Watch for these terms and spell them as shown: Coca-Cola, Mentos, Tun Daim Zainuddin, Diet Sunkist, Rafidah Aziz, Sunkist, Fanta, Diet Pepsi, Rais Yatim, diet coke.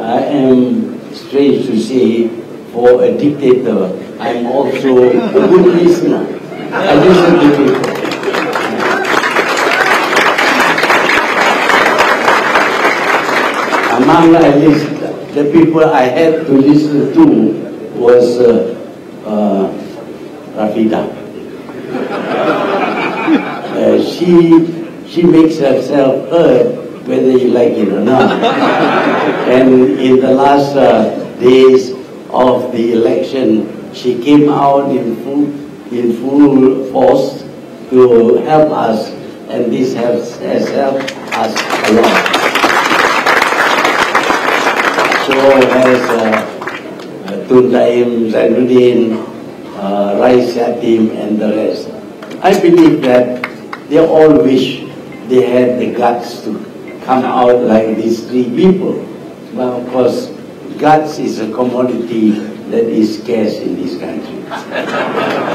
I am strange to say, for a dictator, I am also a good listener. I listen to people. Among the people I had to listen to was Rafida. She makes herself heard whether you like it or not. And in the last days of the election, she came out in full force to help us, and this has helped us a lot. So as Tun Daim Zainuddin, Rais Yatim, and the rest, I believe that they all wish they had the guts to come out like these three people. But of course, guts is a commodity that is scarce in this country.